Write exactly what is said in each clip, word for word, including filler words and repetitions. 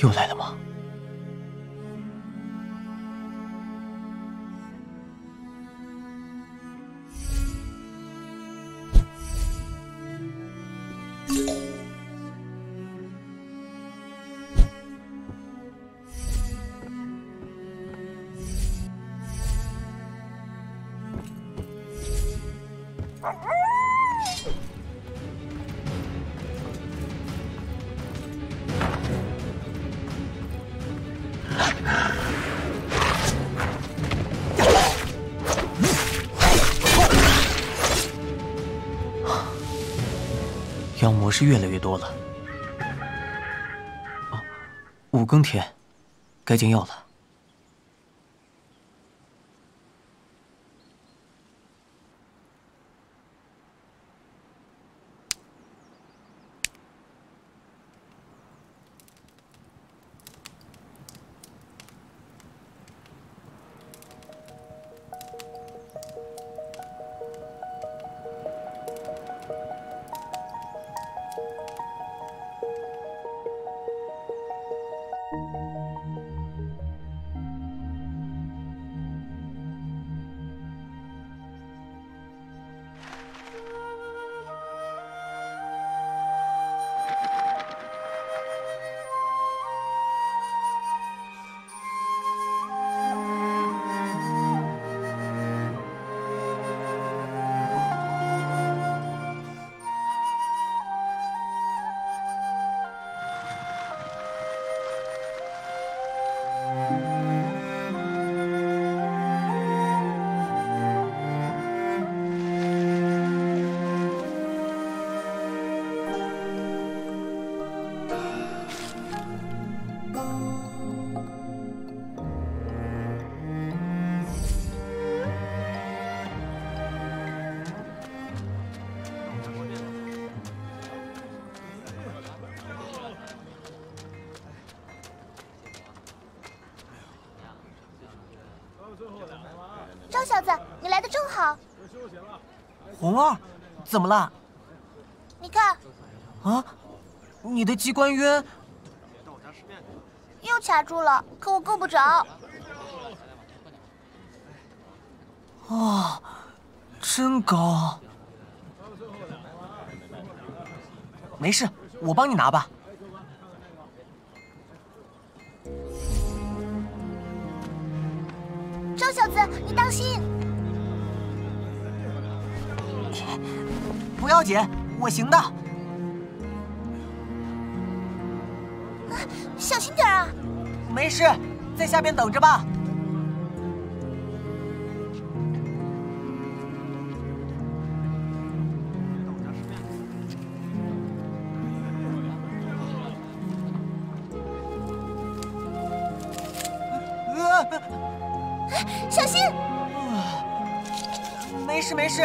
又来了吗？妖魔是越来越多了。哦，五更天，该煎药了。 张小子，你来的正好。红儿，怎么了？你看。啊，你的机关鸢又卡住了，可我够不着。哇，真高。没事，我帮你拿吧。 周小子，你当心！不要紧，我行的。小心点啊！没事，在下边等着吧。呃 小心！没事没事。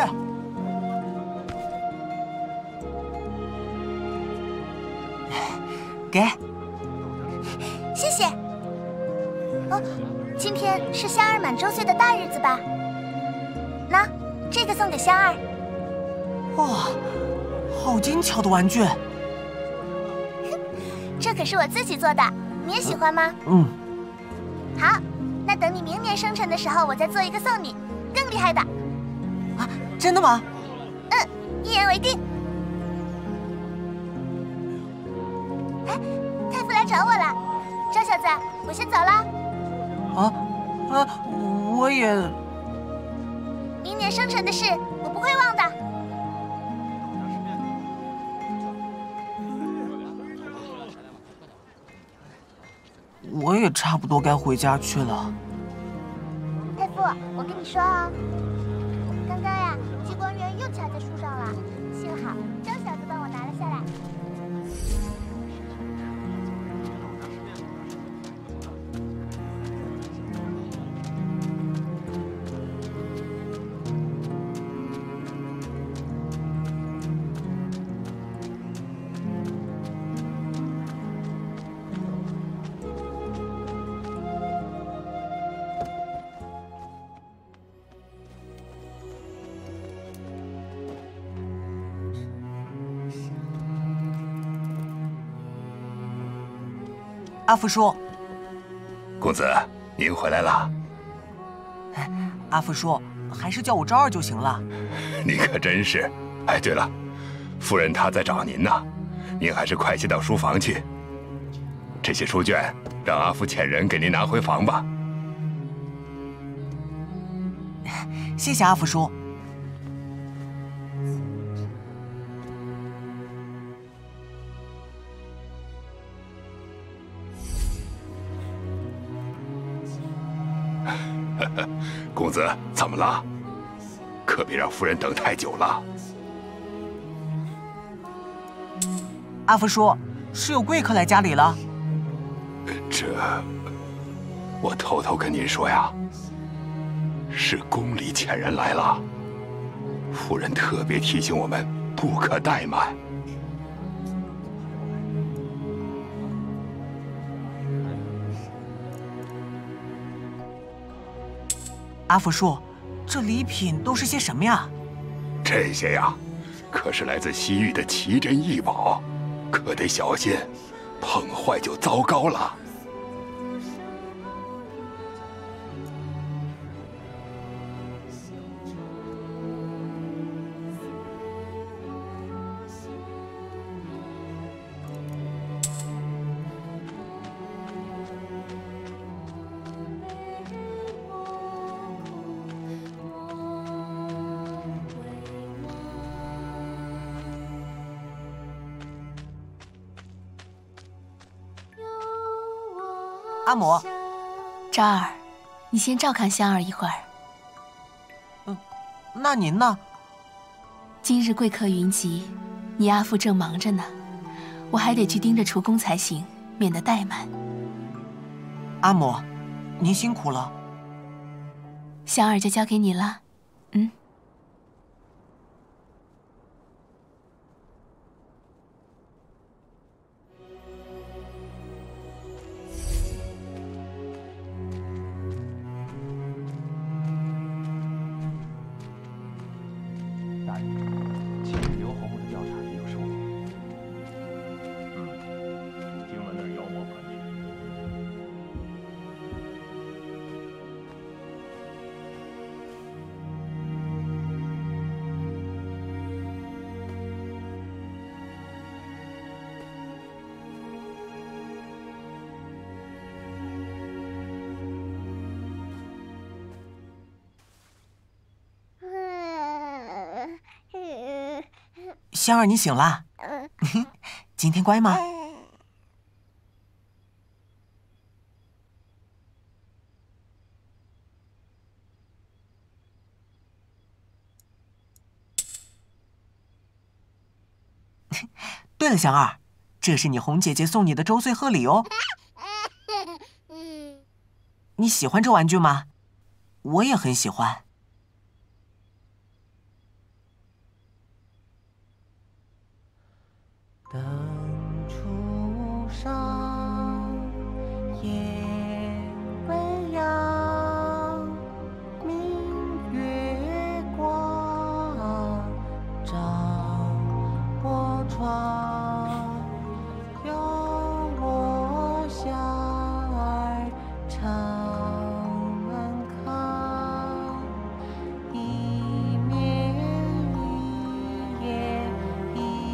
给。谢谢。哦，今天是香儿满周岁的大日子吧？那这个送给香儿。哇，好精巧的玩具！这可是我自己做的，你也喜欢吗？嗯。好。 那等你明年生辰的时候，我再做一个送你，更厉害的。啊，真的吗？嗯，一言为定。哎，太傅来找我了，张小子，我先走了。啊啊，我也。明年生辰的事，我不会忘的。我也差不多该回家去了。太傅，我跟你说啊、哦，刚刚呀，机关鸢又卡在树上了，幸好张小子帮我拿了下来。阿福叔，公子，您回来了。阿福叔，还是叫我昭儿就行了。你可真是……哎，对了，夫人她在找您呢，您还是快些到书房去。这些书卷，让阿福遣人给您拿回房吧。谢谢阿福叔。 公子，怎么了？可别让夫人等太久了。阿福叔，是有贵客来家里了。这，我偷偷跟您说呀，是宫里遣人来了。夫人特别提醒我们，不可怠慢。 阿福叔，这礼品都是些什么呀？这些呀，可是来自西域的奇珍异宝，可得小心，碰坏就糟糕了。阿母，昭儿，你先照看香儿一会儿。嗯，那您呢？今日贵客云集，你阿父正忙着呢，我还得去盯着厨工才行，免得怠慢。阿母，您辛苦了。香儿就交给你了，嗯。 香儿，你醒啦？今天乖吗？对了，香儿，这是你红姐姐送你的周岁贺礼哦。你喜欢这玩具吗？我也很喜欢。 当初伤也未央，明月光照我窗，有我香儿常安康，一眠一夜一。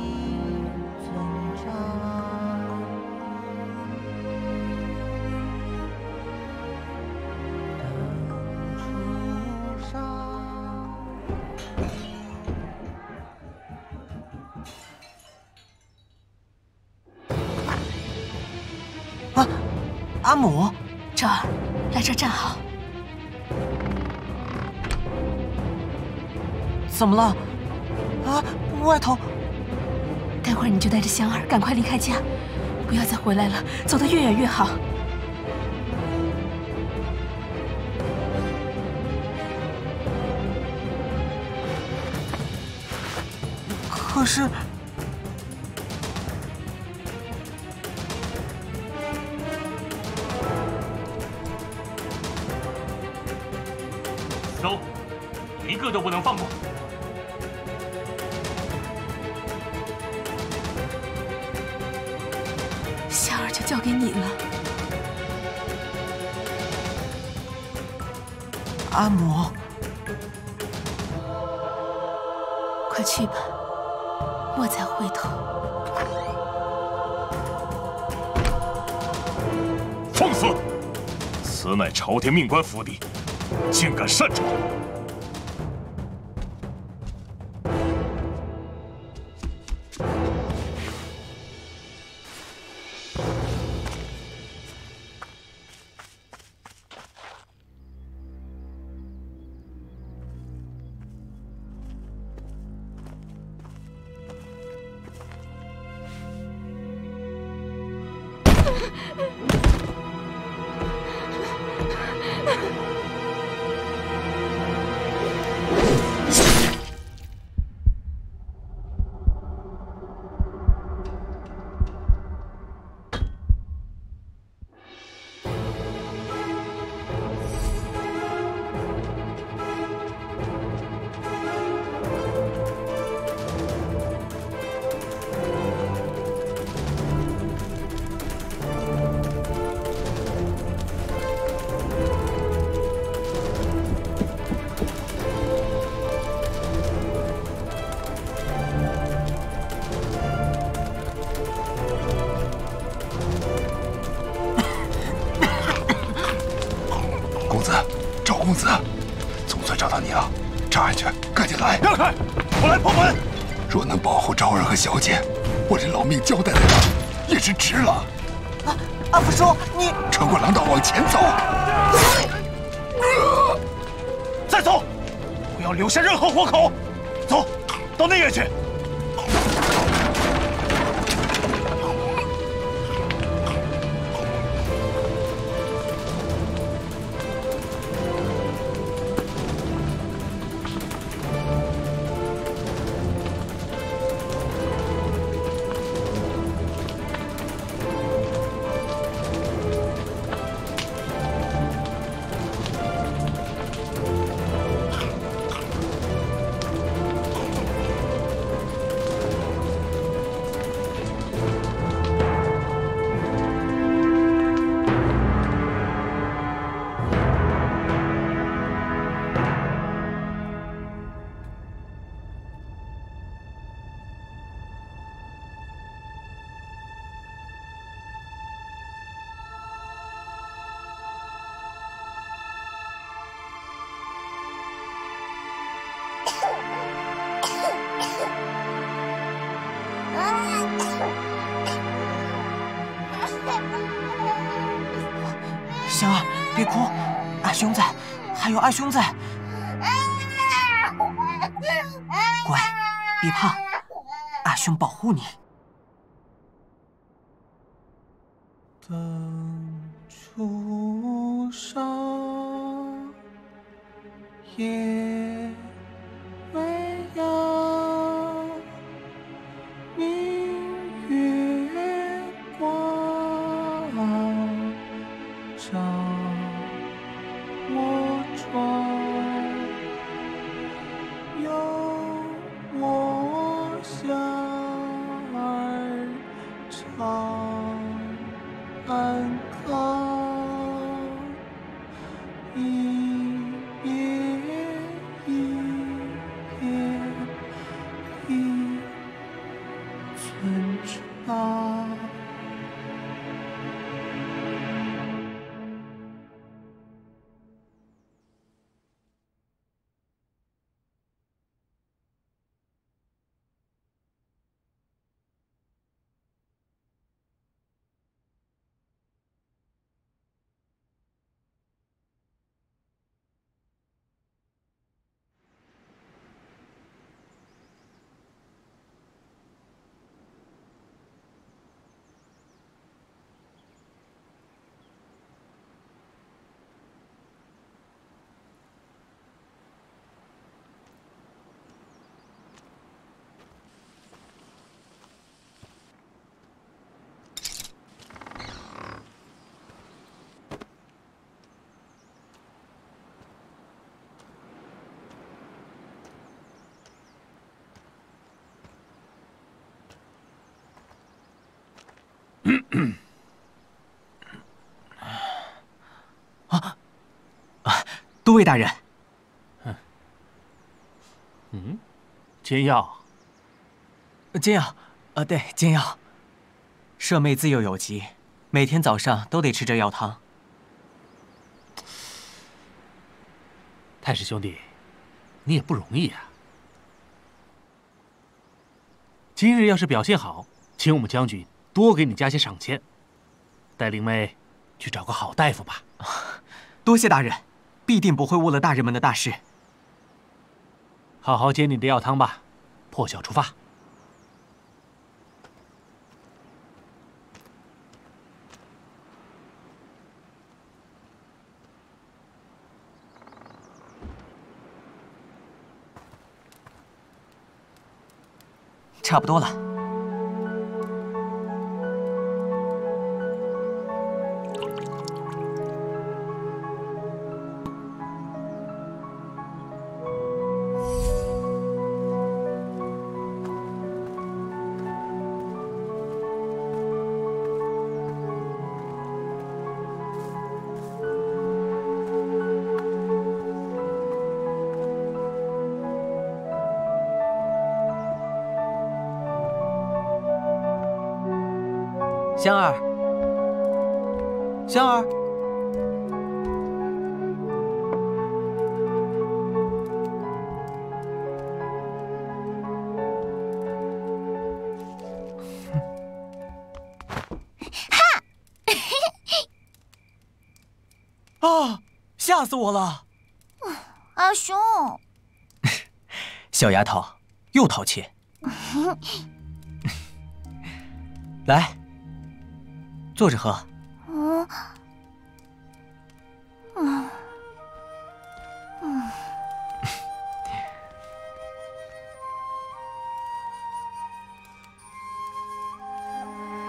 啊，阿母，昭儿，来这站好。怎么了？啊，外头。 待会儿你就带着香儿赶快离开家，不要再回来了，走得越远越好。可是，走，一个都不能放过。 交给你了。阿嬷，快去吧，莫再回头。放肆！此乃朝廷命官府邸，竟敢擅闯！ 小姐，我这老命交代在这，也是值了。啊，阿福叔，你穿过廊道往前走，再走，不要留下任何活口。走，到内院去。 兄在，还有阿兄在，乖，别怕，阿兄保护你。等初上夜未央，明月光照。 啊啊！都尉大人，煎药。煎药，啊，对，煎药。舍妹自幼有疾，每天早上都得吃这药汤。太史兄弟，你也不容易啊。今日要是表现好，请我们将军多给你加些赏钱，带灵妹去找个好大夫吧。多谢大人，必定不会误了大人们的大事。 好好煎你的药汤吧，破晓出发。差不多了。香儿，香儿，哈！啊，吓死我了！阿雄，小丫头又淘气。来。 坐着喝。嗯，嗯，嗯。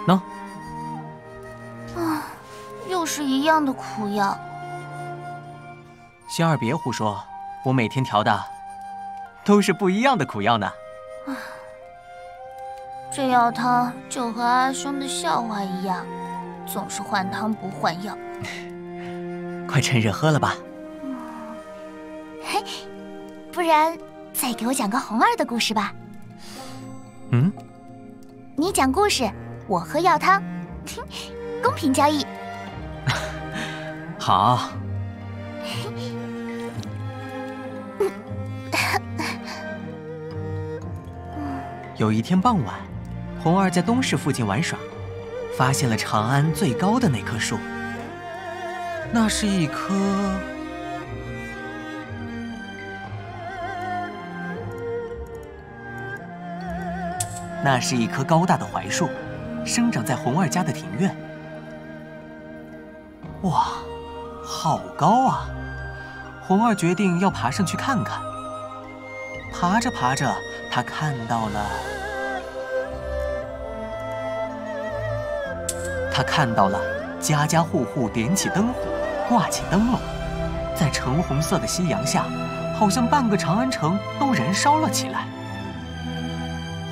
喏。啊，又是一样的苦药。仙儿，别胡说，我每天调的都是不一样的苦药呢。啊，这药汤就和阿兄的笑话一样。 总是换汤不换药，快趁热喝了吧。嘿，不然再给我讲个红儿的故事吧。嗯，你讲故事，我喝药汤，公平交易。好。有一天傍晚，红儿在东市附近玩耍。 发现了长安最高的那棵树，那是一棵那是一棵高大的槐树，生长在红儿家的庭院。哇，好高啊！红儿决定要爬上去看看。爬着爬着，她看到了。 他看到了家家户户点起灯火，挂起灯笼，在橙红色的夕阳下，好像半个长安城都燃烧了起来。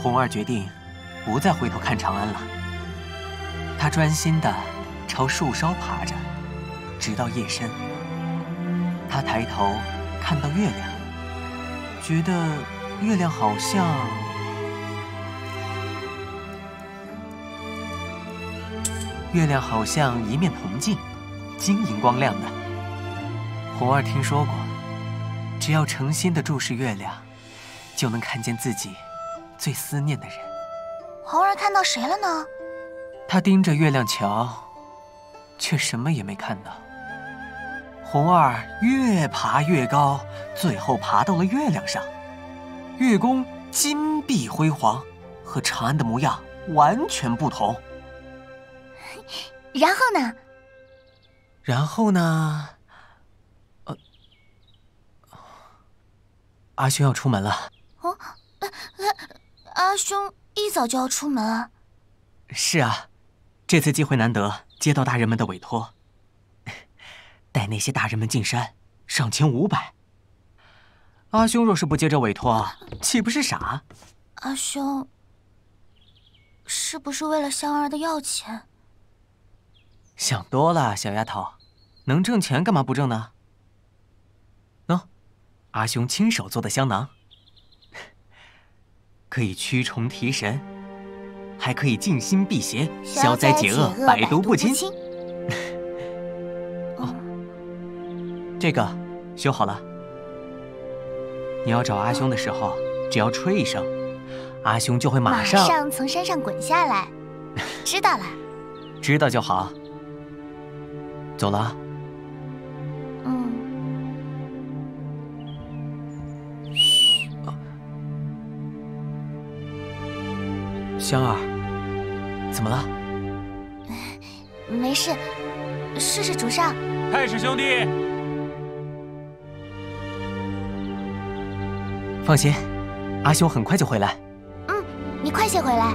红儿决定不再回头看长安了，她专心地朝树梢爬着，直到夜深。她抬头看到月亮，觉得月亮好像…… 月亮好像一面铜镜，晶莹光亮的。红儿听说过，只要诚心的注视月亮，就能看见自己最思念的人。红儿看到谁了呢？她盯着月亮瞧，却什么也没看到。红儿越爬越高，最后爬到了月亮上。月宫金碧辉煌，和长安的模样完全不同。 然后呢？然后呢？呃，阿兄要出门了。哦，呃呃、阿兄一早就要出门啊。是啊，这次机会难得，接到大人们的委托，带那些大人们进山，赏钱五百。阿兄若是不接这委托，岂不是傻？阿兄是不是为了香儿的药钱？ 想多了，小丫头，能挣钱干嘛不挣呢？喏、哦，阿兄亲手做的香囊，可以驱虫提神，还可以静心辟邪，消灾解厄，百毒不侵。哦，这个修好了。你要找阿兄的时候，只要吹一声，阿兄就会马上马上从山上滚下来。知道了，知道就好。走了。 香儿，怎么了？没事，试试竹上。太史兄弟，放心，阿兄很快就回来。嗯，你快些回来。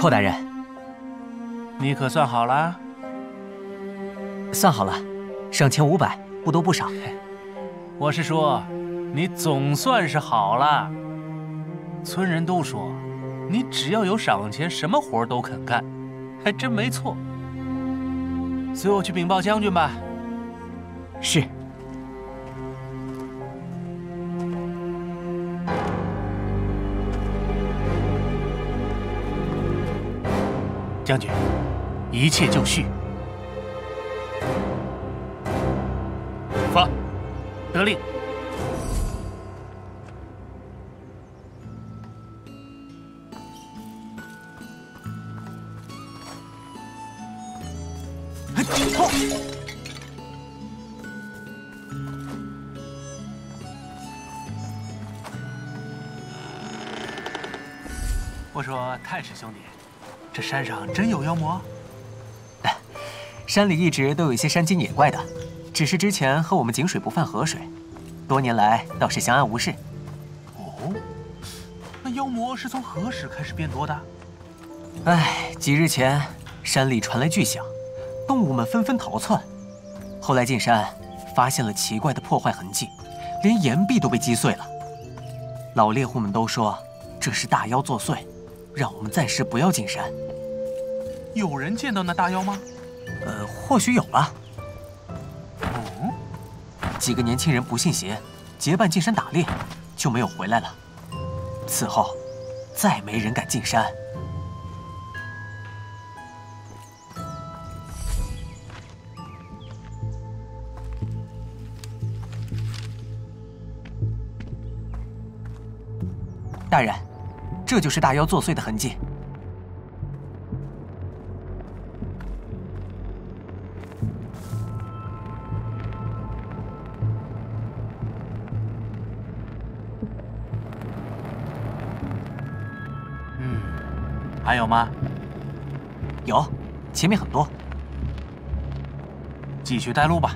寇大人，你可算好了？算好了，上千五百，不多不少。我是说，你总算是好了。村人都说，你只要有赏钱，什么活都肯干，还真没错。随我去禀报将军吧。是。 将军，一切就绪。出发。得令。我说，太史兄弟。 这山上真有妖魔？山里一直都有一些山精野怪的，只是之前喝我们井水不犯河水，多年来倒是相安无事。哦，那妖魔是从何时开始变多的？哎，几日前山里传来巨响，动物们纷纷逃窜。后来进山，发现了奇怪的破坏痕迹，连岩壁都被击碎了。老猎户们都说这是大妖作祟，让我们暂时不要进山。 有人见到那大妖吗？呃，或许有了。嗯，几个年轻人不信邪，结伴进山打猎，就没有回来了。此后，再没人敢进山。大人，这就是大妖作祟的痕迹。 还有吗？有，前面很多。继续带路吧。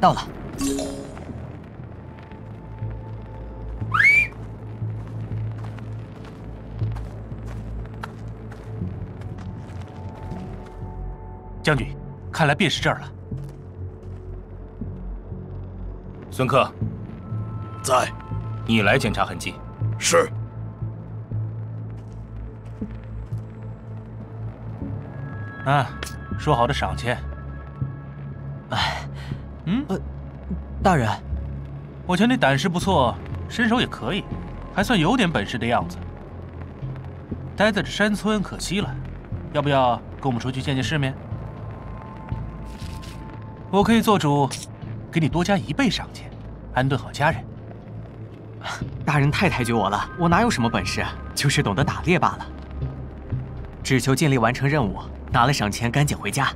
到了，将军，看来便是这儿了。孙克，在，你来检查痕迹。是。 啊，说好的赏钱。 嗯，呃，大人，我瞧你胆识不错，身手也可以，还算有点本事的样子。待在这山村可惜了，要不要跟我们出去见见世面？我可以做主，给你多加一倍赏钱，安顿好家人。大人太抬举我了，我哪有什么本事，就是懂得打猎罢了。只求尽力完成任务，拿了赏钱赶紧回家。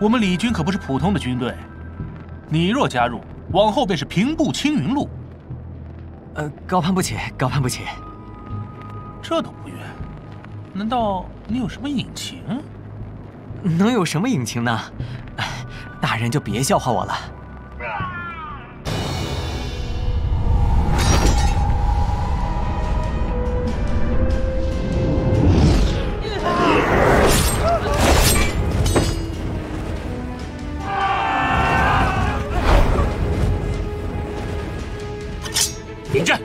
我们李军可不是普通的军队，你若加入，往后便是平步青云路。呃，高攀不起，高攀不起。这都不怨，难道你有什么隐情？能有什么隐情呢？大人就别笑话我了。 迎战！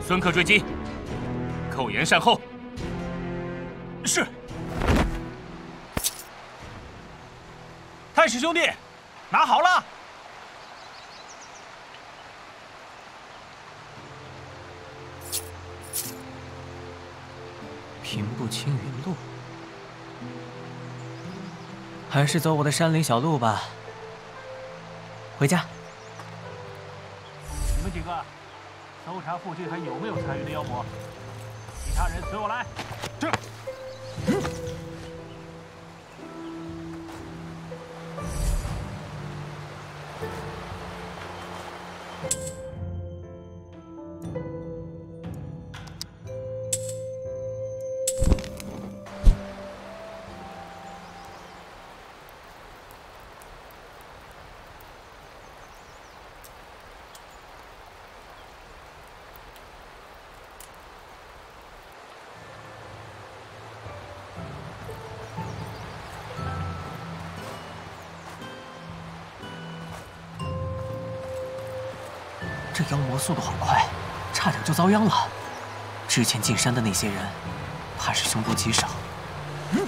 孙克追击，寇延善后。是。太史兄弟，拿好了。 平步青云路，还是走我的山林小路吧。回家。你们几个，搜查附近还有没有残余的妖魔。其他人随我来。是。嗯 这妖魔速度好快，差点就遭殃了。之前进山的那些人，怕是凶多吉少。嗯，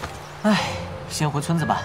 哎，先回村子吧。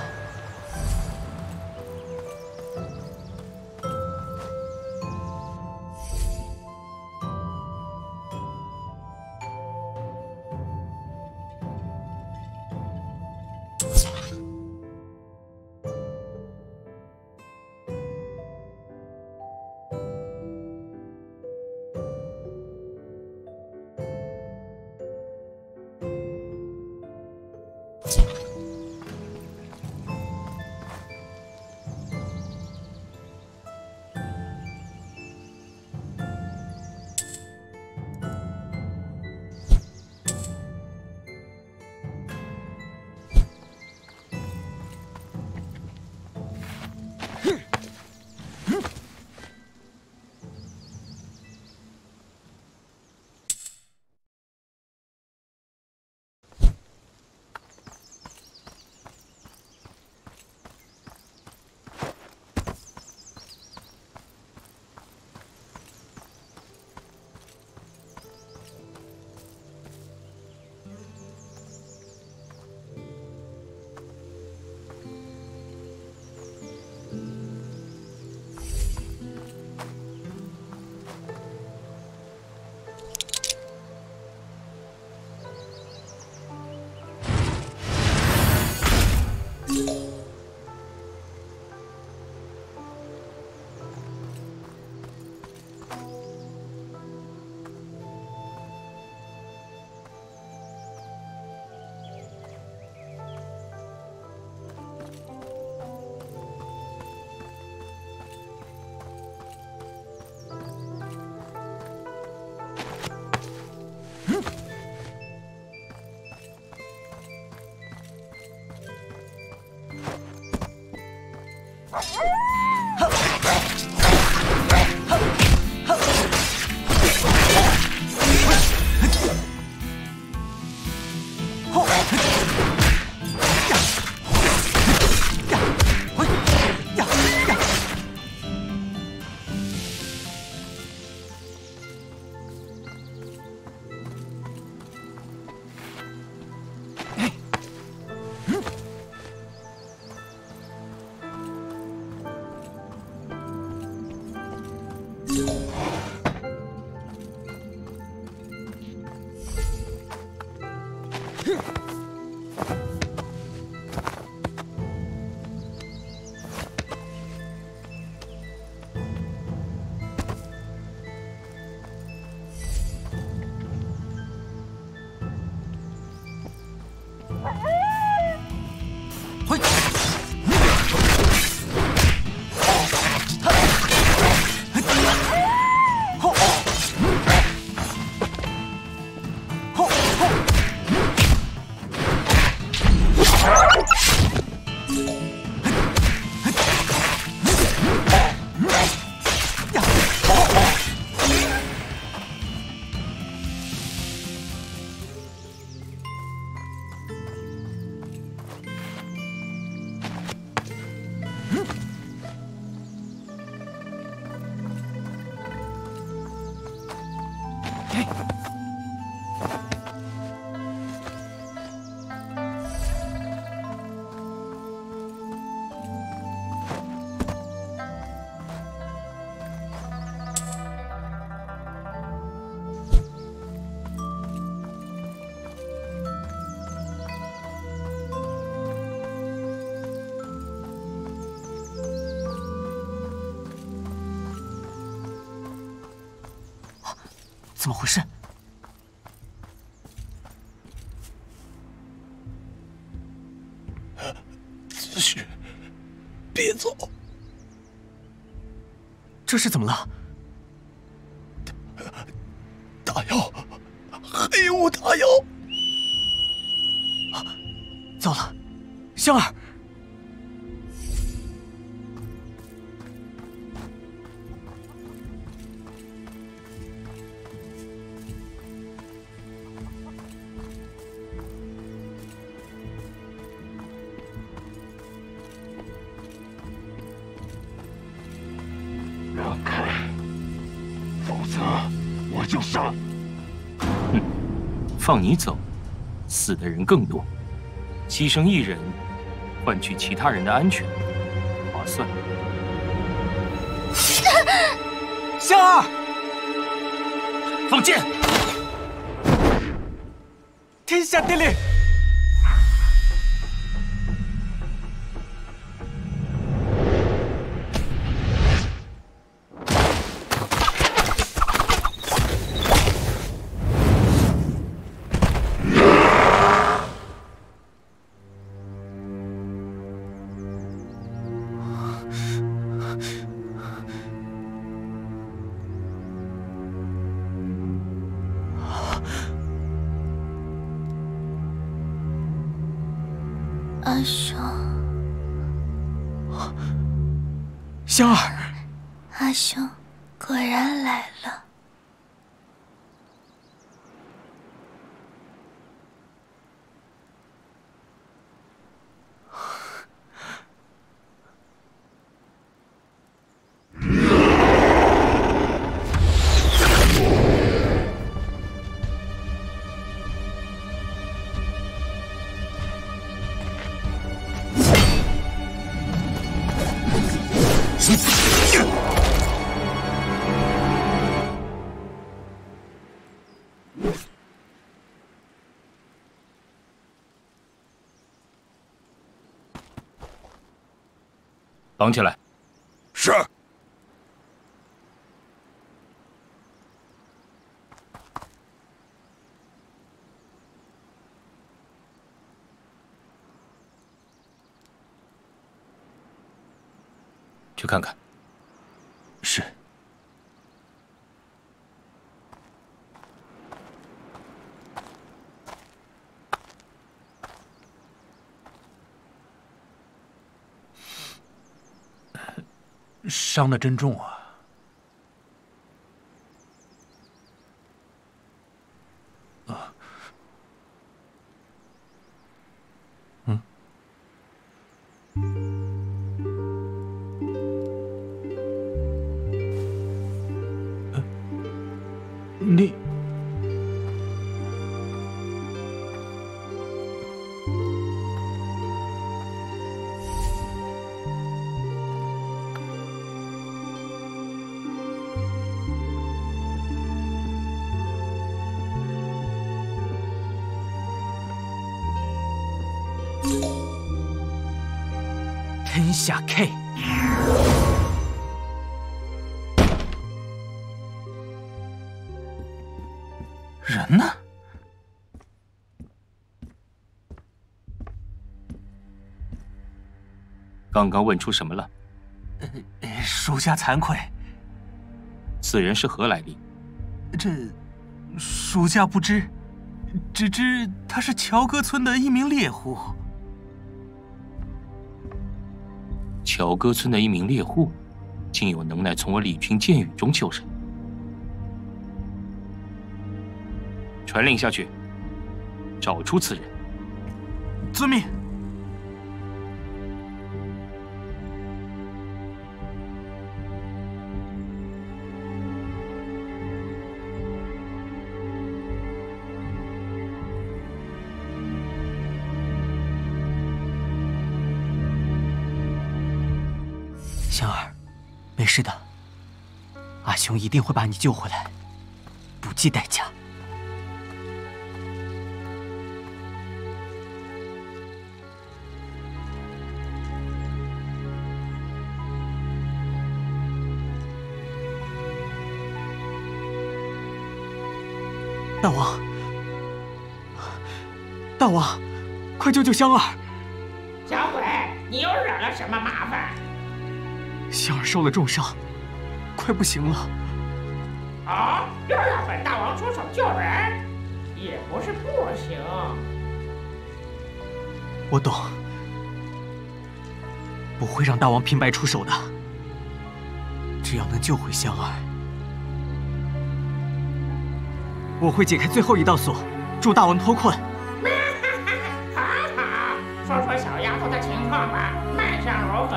怎么回事？子胥，别走！这是怎么了？大妖，黑雾大妖！啊，糟了，香儿！ 放你走，死的人更多，牺牲一人，换取其他人的安全，划算。香儿，放箭！天下第一。 香儿，阿兄果然来了。绑起来。是。去看看。是。伤得真重啊！啊，嗯，呃，你天下 K。 人呢？刚刚问出什么了？属下惭愧。此人是何来历？这，属下不知，只知他是乔戈村的一名猎户。 小哥村的一名猎户，竟有能耐从我李军箭雨中求生。传令下去，找出此人。遵命。香儿，没事的，阿雄一定会把你救回来，不计代价。大王，大王，快救救香儿！小鬼，你又惹了什么麻烦？香儿受了重伤，快不行了。啊！又要本大王出手救人，也不是不行。我懂，不会让大王平白出手的。只要能救回香儿。 我会解开最后一道锁，助大王脱困。好好，说说小丫头的情况吧，脉象如何？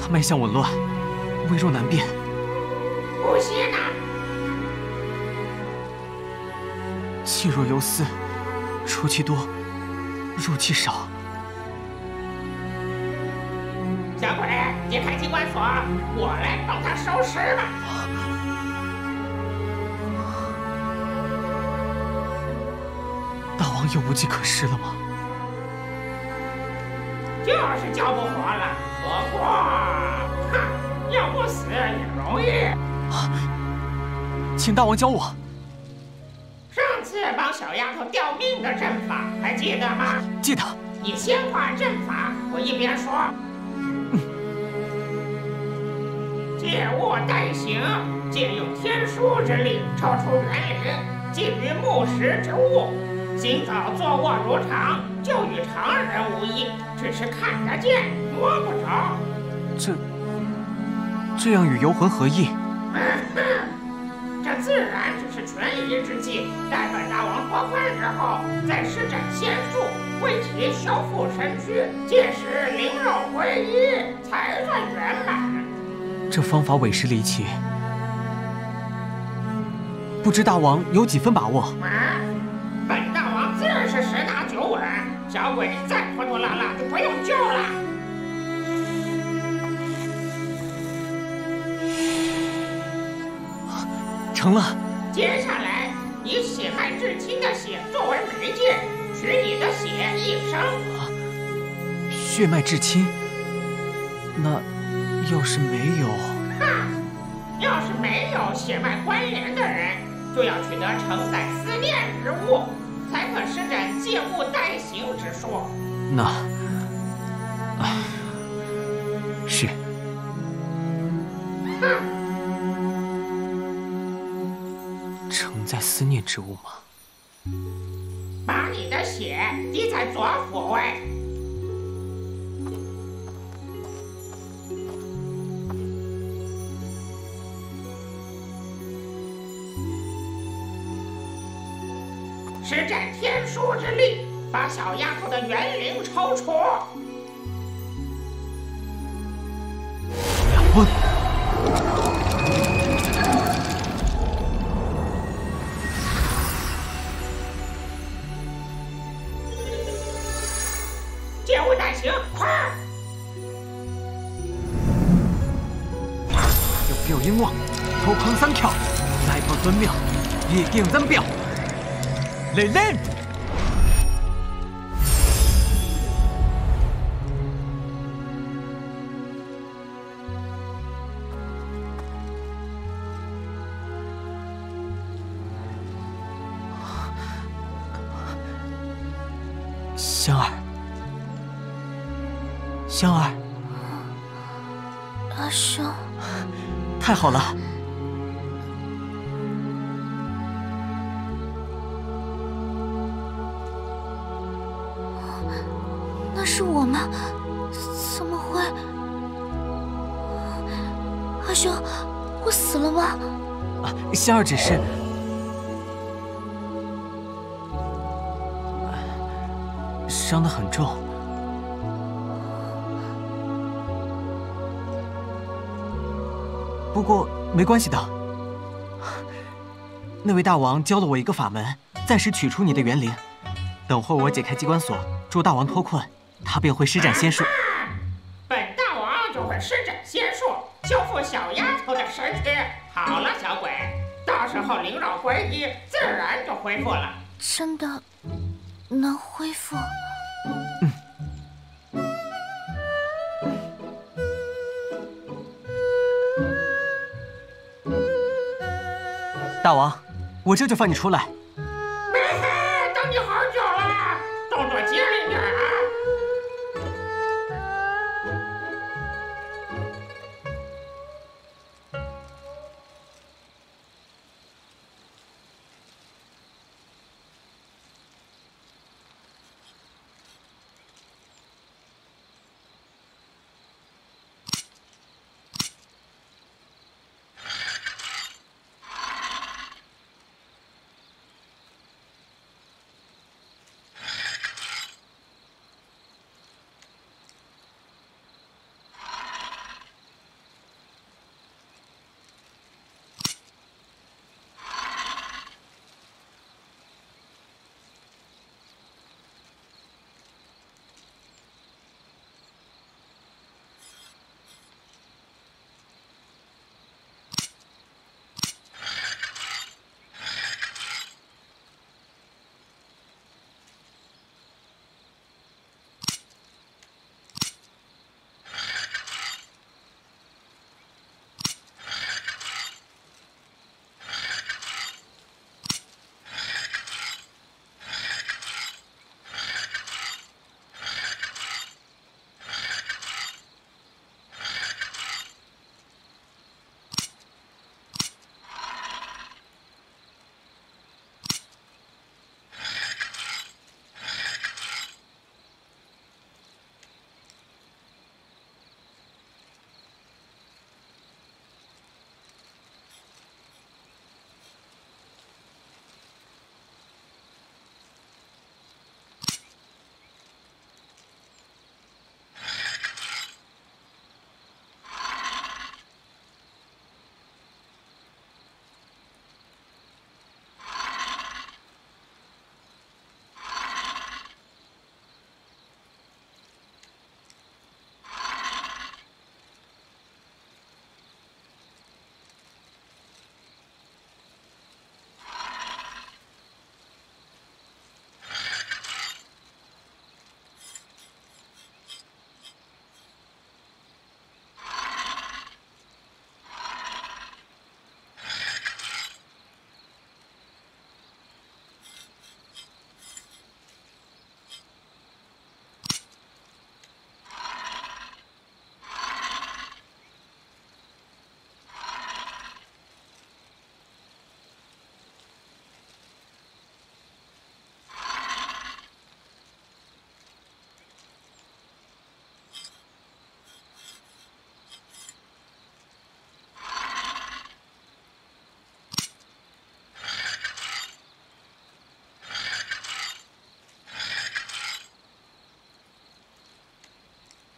她脉象紊乱，微弱难辨。呼吸呢？气若游丝，出气多，入气少。小鬼，解开机关锁，我来帮她收尸吧。 又无计可施了吗？就是叫不活了，不过，哼，要不死也容易。啊，请大王教我。上次帮小丫头吊命的阵法还记得吗？记得。你先画阵法，我一边说。嗯。借物代行，借用天书之力超出原理，基于木石之物。 行走坐卧如常，就与常人无异，只是看得见，摸不着。这这样与游魂何异？嗯哼，这自然只是权宜之计。待本大王脱困之后，再施展仙术，为其修复身躯，届时灵肉归一，才算圆满。这方法委实离奇，不知大王有几分把握？啊 是十拿九稳，小鬼再拖拖拉拉就不用救了。成了。接下来以血脉至亲的血作为媒介，取你的血一生。啊、血脉至亲？那要是没有？哈，要是没有血脉关联的人，就要取得承载思念之物。 才可施展借物代行之术。那，啊，是。哼，承载思念之物吗？把你的血滴在左腹位。施展。 天书之力，把小丫头的元灵抽出。两魂。借物代行，快！有表音望，头狂三跳，来宝尊妙，一定真表。 来人！香儿，香儿，阿生，太好了！ 是我吗？怎么会？阿兄，我死了吗？啊，香儿只是……伤得很重。不过没关系的。那位大王教了我一个法门，暂时取出你的元灵。等会我解开机关锁，助大王脱困。 他便会施展仙术、啊，本大王就会施展仙术修复小丫头的身躯。好了，小鬼，到时候灵肉归一，自然就恢复了。真的能恢复？嗯。大王，我这就放你出来。等你好久了，动作机灵点啊！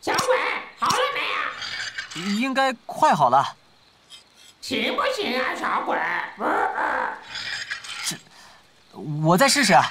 小鬼，好了没啊？应该快好了。行不行啊，小鬼？呃呃、这，我再试试啊。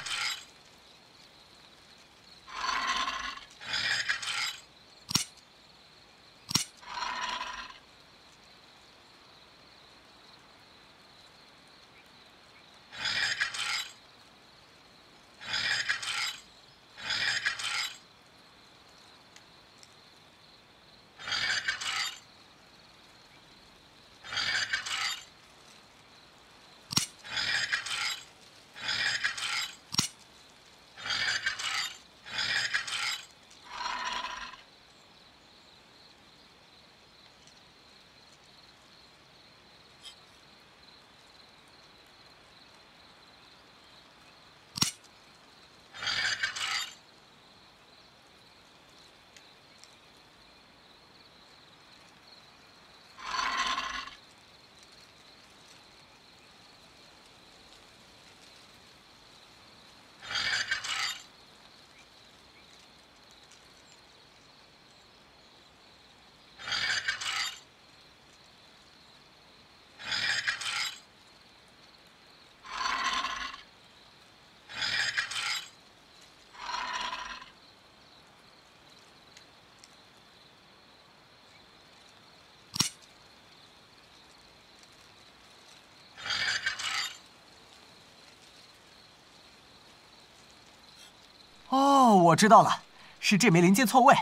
哦，我知道了，是这枚零件错位，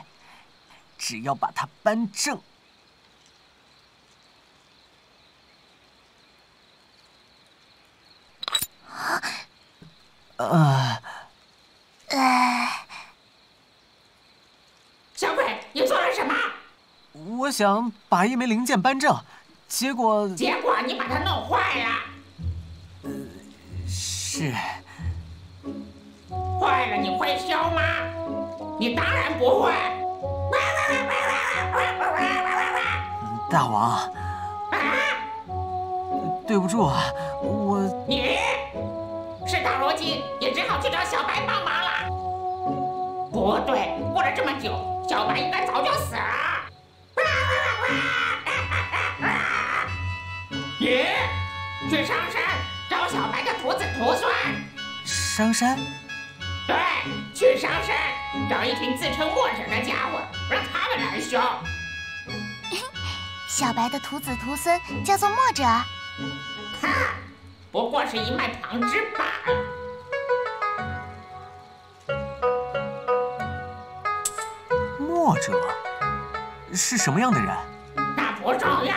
只要把它扳正。啊！哎，小鬼，你做了什么？我想把一枚零件扳正，结果……结果你把它弄坏了。呃，是。坏了，你会修吗？你当然不会。大王。啊！对不住啊，我……你。 事到如今，也只好去找小白帮忙了。不对，过了这么久，小白应该早就死了。你去商山找小白的徒子徒孙。商山？对，去商山找一群自称墨者的家伙，让他们来凶。小白的徒子徒孙叫做墨者。哈。 不过是一脉旁枝罢了。墨者是什么样的人？那不重要，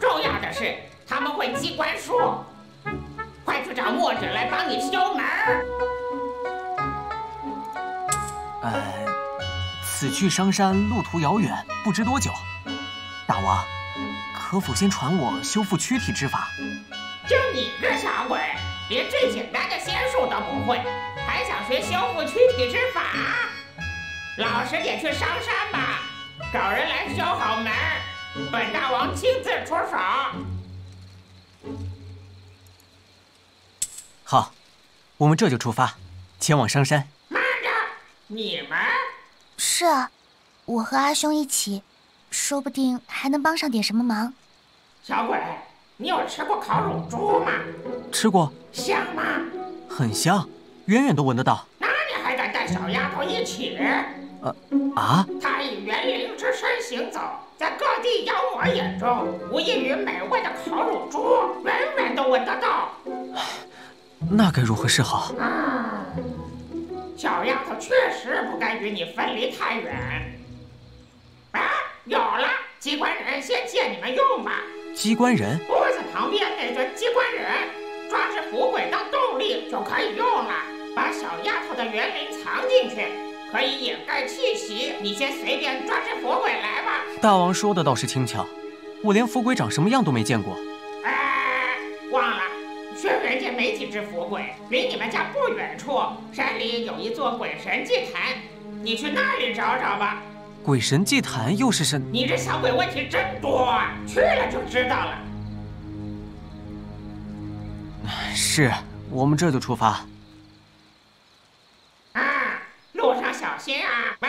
重要的是他们会机关术。快去找墨者来帮你修门。呃，此去商山路途遥远，不知多久。大王，可否先传我修复躯体之法？ 就你个傻鬼，连最简单的仙术都不会，还想学修复躯体之法？老实点去商山吧，找人来修好门，本大王亲自出手。好，我们这就出发，前往商山。慢着，你们？是啊，我和阿兄一起，说不定还能帮上点什么忙。小鬼。 你有吃过烤乳猪吗？吃过，香吗？很香，远远都闻得到。那你还敢带小丫头一起？呃啊！她以园林之身行走，在各地妖魔眼中，无异于美味的烤乳猪，远远都闻得到。那该如何是好？啊！小丫头确实不该与你分离太远。啊，有了！机关人先借你们用吧。 机关人，屋子旁边那尊机关人，抓只腐鬼当动力就可以用了。把小丫头的园林藏进去，可以掩盖气息。你先随便抓只腐鬼来吧。大王说的倒是轻巧，我连腐鬼长什么样都没见过。哎，忘了，轩辕界没几只腐鬼，离你们家不远处山里有一座鬼神祭坛，你去那里找找吧。 鬼神祭坛又是什？你这小鬼问题真多啊！去了就知道了。是，我们这就出发。啊，路上小心啊！哎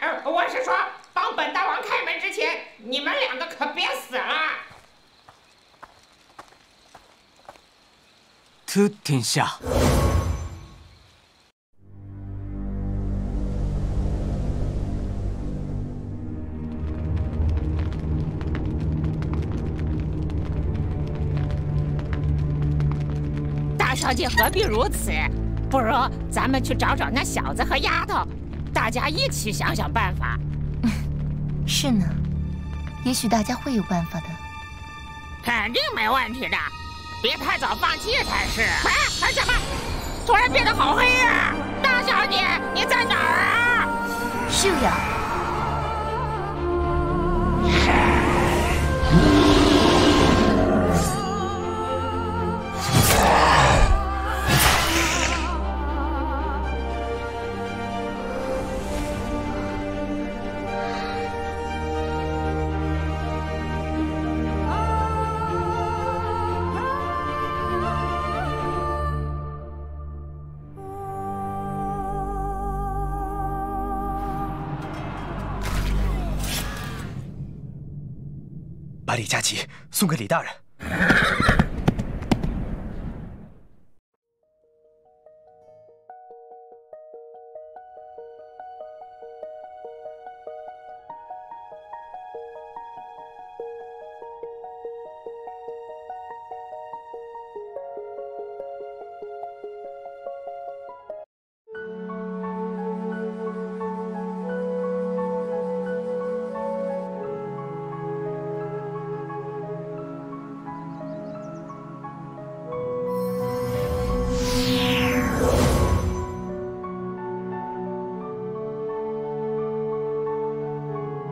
哎哎，我是说，帮本大王开门之前，你们两个可别死了。特天下。 小姐何必如此？不如咱们去找找那小子和丫头，大家一起想想办法。是呢，也许大家会有办法的。肯定没问题的，别太早放弃才是。哎、啊，怎么突然变得好黑啊？大小姐，你在哪儿啊？是呀。 把李佳琦送给李大人。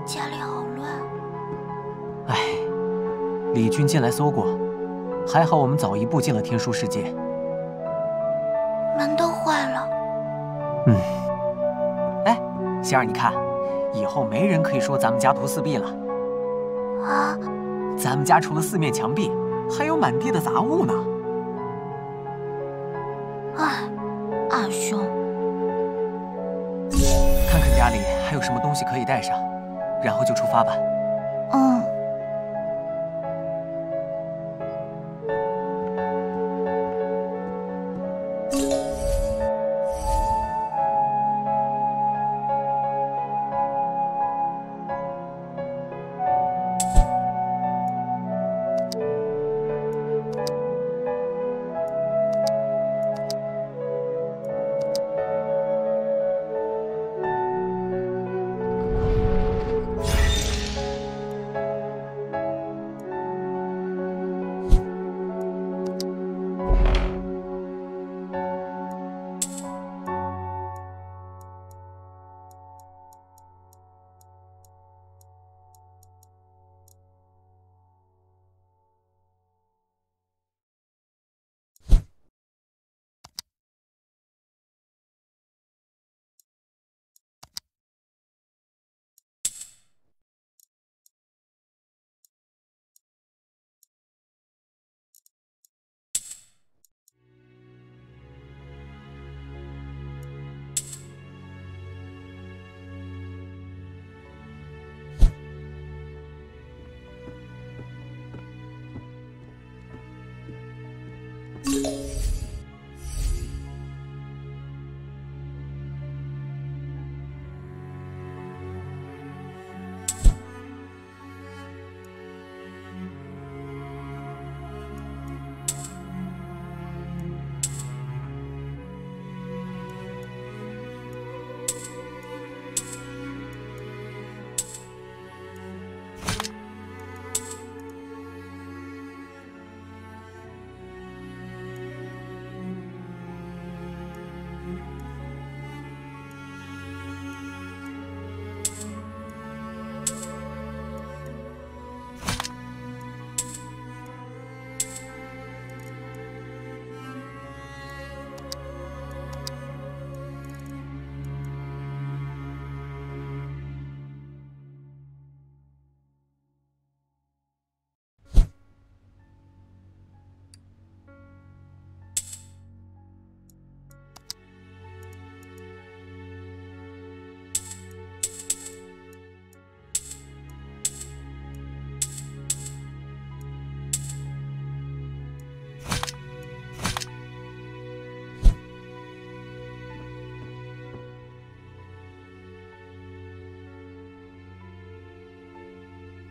家里好乱。哎，李君进来搜过，还好我们早一步进了天书世界。门都坏了。嗯。哎，希儿，你看，以后没人可以说咱们家图四壁了。啊？咱们家除了四面墙壁，还有满地的杂物呢。 二兄，看看家里还有什么东西可以带上，然后就出发吧。嗯。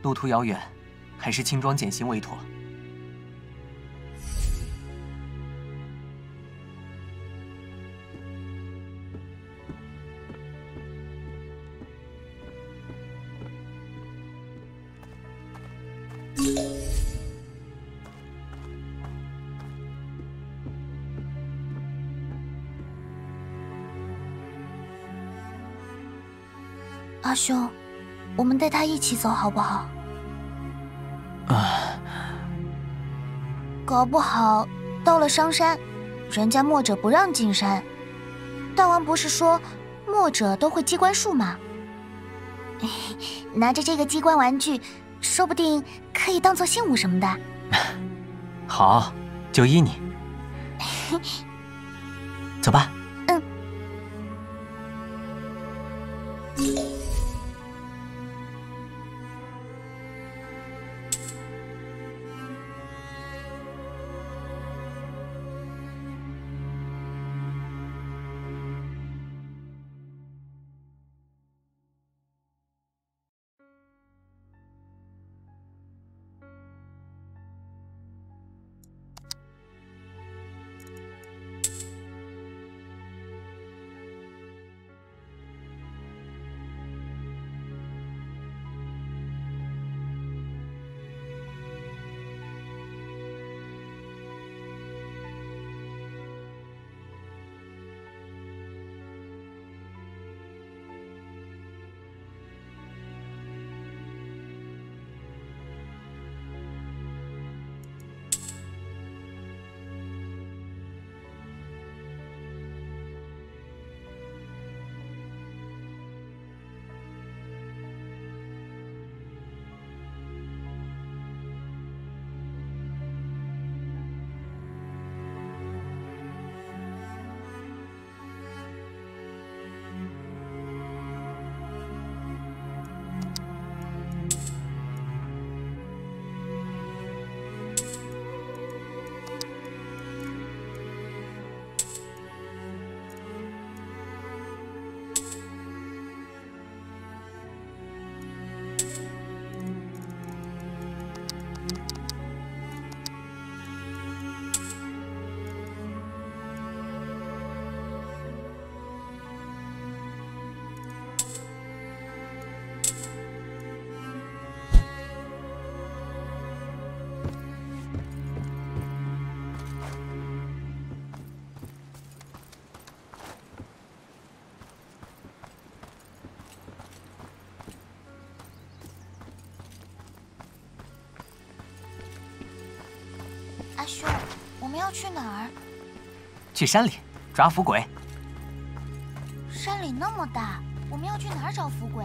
路途遥远，还是轻装简行为妥。阿兄，我们带他一起走好不好？ 啊，搞不好到了商山，人家墨者不让进山。大王不是说墨者都会机关术吗？拿着这个机关玩具，说不定可以当做信物什么的。好，就依你。走吧。阿兄，我们要去哪儿？去山里抓伏鬼。山里那么大，我们要去哪儿找伏鬼？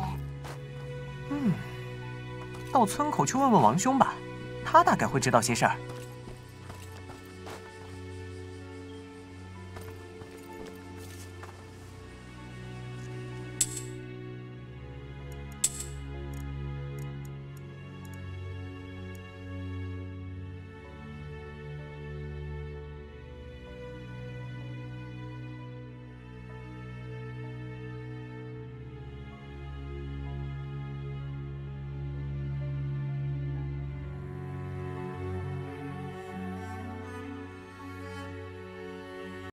嗯，到村口去问问王兄吧，他大概会知道些事儿。